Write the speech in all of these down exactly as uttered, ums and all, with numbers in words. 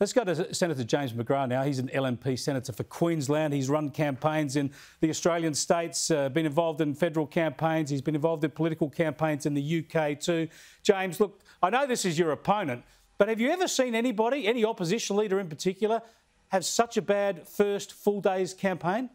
Let's go to Senator James McGrath now. He's an L N P senator for Queensland. He's run campaigns in the Australian states, uh, been involved in federal campaigns. He's been involved in political campaigns in the U K too. James, look, I know this is your opponent, but have you ever seen anybody, any opposition leader in particular, have such a bad first full day's campaign?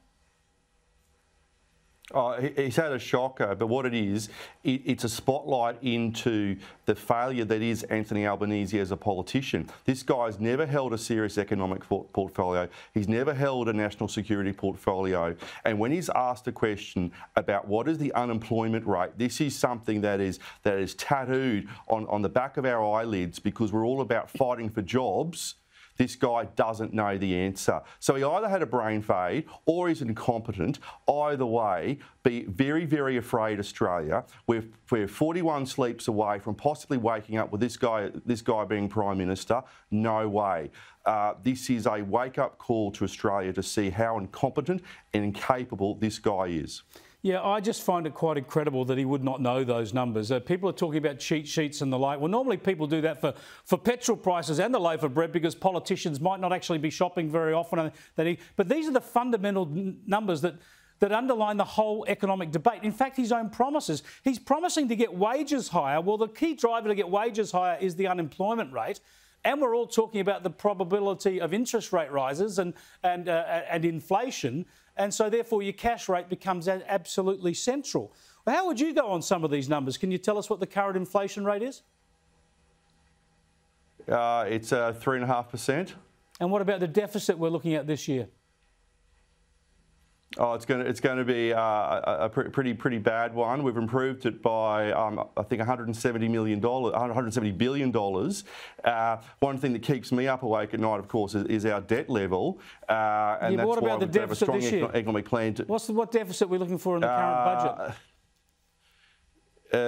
Oh, he's had a shocker, but what it is, it, it's a spotlight into the failure that is Anthony Albanese as a politician. This guy's never held a serious economic portfolio. He's never held a national security portfolio. And when he's asked a question about what is the unemployment rate, this is something that is that is tattooed on, on the back of our eyelids because we're all about fighting for jobs. This guy doesn't know the answer. So he either had a brain fade or he's incompetent. Either way, be very, very afraid, Australia. We're, we're forty-one sleeps away from possibly waking up with this guy, this guy being Prime Minister. No way. Uh, this is a wake-up call to Australia to see how incompetent and incapable this guy is. Yeah, I just find it quite incredible that he would not know those numbers. Uh, people are talking about cheat sheets and the like. Well, normally people do that for, for petrol prices and the loaf of bread because politicians might not actually be shopping very often. But these are the fundamental numbers that, that underline the whole economic debate. In fact, his own promises. He's promising to get wages higher. Well, the key driver to get wages higher is the unemployment rate. And we're all talking about the probability of interest rate rises and, and, uh, and inflation. And so, therefore, your cash rate becomes absolutely central. How would you go on some of these numbers? Can you tell us what the current inflation rate is? Uh, it's uh, three point five percent. And what about the deficit we're looking at this year? Oh, it's going to, it's going to be uh, a, a pretty, pretty bad one. We've improved it by, um, I think, one hundred seventy million dollars, one hundred seventy billion dollars. Uh, one thing that keeps me up awake at night, of course, is, is our debt level. Uh, and yeah, that's what about why the we have a strong economic plan. To... What's the, what deficit we're looking for in the current uh, budget?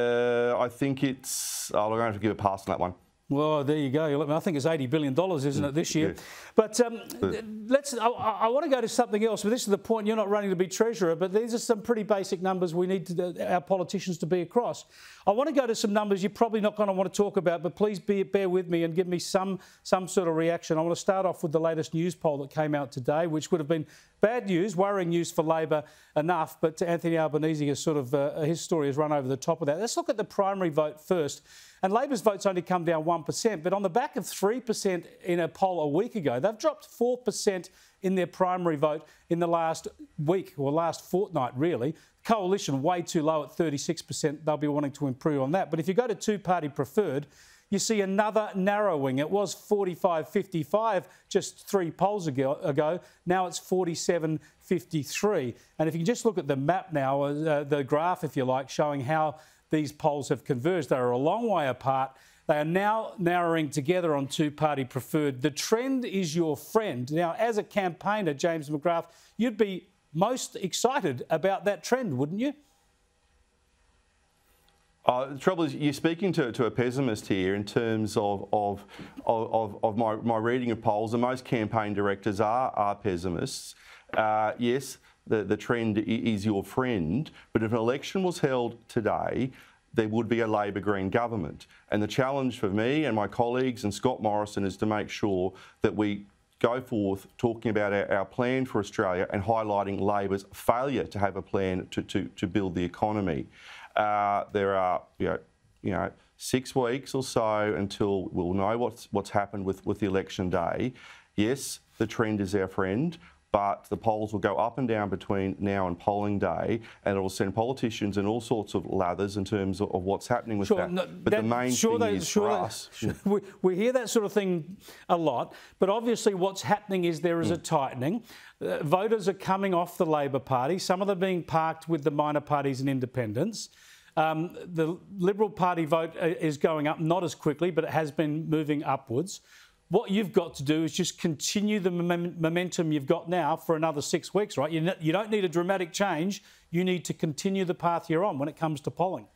Uh, I think it's... Oh, I'm going to have to give a pass on that one. Well, there you go. I think it's eighty billion dollars, isn't it, this year? Yeah. But um, yeah. let's. I, I want to go to something else, but this is the point. You're not running to be Treasurer, but these are some pretty basic numbers we need to, our politicians to be across. I want to go to some numbers you're probably not going to want to talk about, but please be, bear with me and give me some, some sort of reaction. I want to start off with the latest news poll that came out today, which would have been bad news, worrying news for Labor enough, but Anthony Albanese has sort of, uh, his story has run over the top of that. Let's look at the primary vote first. And Labor's votes only come down one percent, but on the back of three percent in a poll a week ago, they've dropped four percent in their primary vote in the last week, or last fortnight, really. Coalition way too low at thirty-six percent. They'll be wanting to improve on that. But if you go to two-party preferred, you see another narrowing. It was forty-five fifty-five just three polls ago. Now it's forty-seven fifty-three. And if you just look at the map now, uh, the graph, if you like, showing how these polls have converged. They are a long way apart. They are now narrowing together on two-party preferred. The trend is your friend. Now, as a campaigner, James McGrath, you'd be most excited about that trend, wouldn't you? Uh, the trouble is you're speaking to, to a pessimist here in terms of of, of, of my, my reading of polls, and most campaign directors are, are pessimists. Uh, yes, the, the trend is your friend, but if an election was held today, there would be a Labor-Green government. And the challenge for me and my colleagues and Scott Morrison is to make sure that we go forth talking about our, our plan for Australia and highlighting Labor's failure to have a plan to, to, to build the economy. Uh, there are, you know, you know, six weeks or so until we'll know what's, what's happened with, with the election day. Yes, the trend is our friend, but the polls will go up and down between now and polling day, and it will send politicians in all sorts of lathers in terms of, of what's happening with sure, that. No, but that, the main sure thing they, is sure for they, us... Sure, we, we hear that sort of thing a lot, but obviously what's happening is there is mm. a tightening. Uh, voters are coming off the Labor Party. Some of them being parked with the minor parties and independents. Um, the Liberal Party vote is going up, not as quickly, but it has been moving upwards. What you've got to do is just continue the momentum you've got now for another six weeks, right? You, you don't need a dramatic change. You need to continue the path you're on when it comes to polling.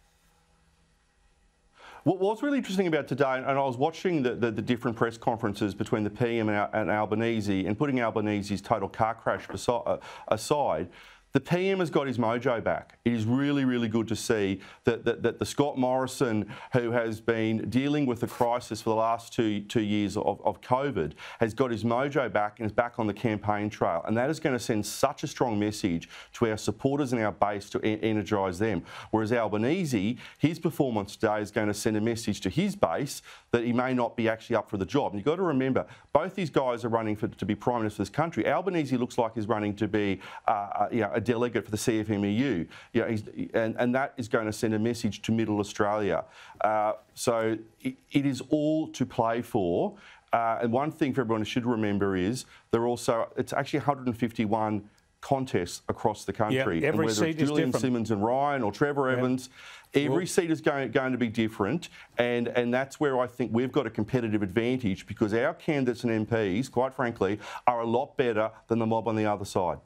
What was really interesting about today, and I was watching the, the, the different press conferences between the P M and, and Albanese, and putting Albanese's total car crash beside, uh, aside, The P M has got his mojo back. It is really, really good to see that, that, that the Scott Morrison, who has been dealing with the crisis for the last two, two years of, of COVID, has got his mojo back and is back on the campaign trail. And that is going to send such a strong message to our supporters and our base to en energise them. Whereas Albanese, his performance today is going to send a message to his base that he may not be actually up for the job. And you've got to remember, both these guys are running for, to be Prime Minister of this country. Albanese looks like he's running to be uh, you know, a delegate for the C F M E U, you know, he's, and, and that is going to send a message to Middle Australia. Uh, so it, it is all to play for. Uh, and one thing for everyone should remember is there are also, it's actually one hundred and fifty-one contests across the country. Yeah, every and whether seat it's Julian is different. Simmons and Ryan or Trevor yeah. Evans, every well, seat is going, going to be different. And, and that's where I think we've got a competitive advantage because our candidates and M Ps, quite frankly, are a lot better than the mob on the other side.